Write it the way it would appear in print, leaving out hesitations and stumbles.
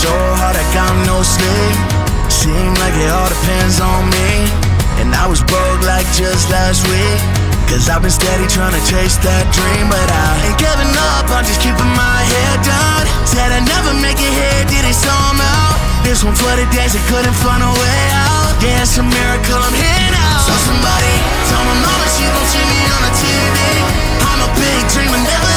so hard I got no sleep. Seemed like it all depends on me, and I was broke like just last week. Cause I've been steady trying to chase that dream, but I ain't giving up, I'm just keeping my head down. Said I'd never make it here, did it somehow. This one for the days I couldn't find a way out. Yeah, it's a miracle I'm here now. So somebody tell my mama she gon' see me on the TV. I'm a big dreamer, never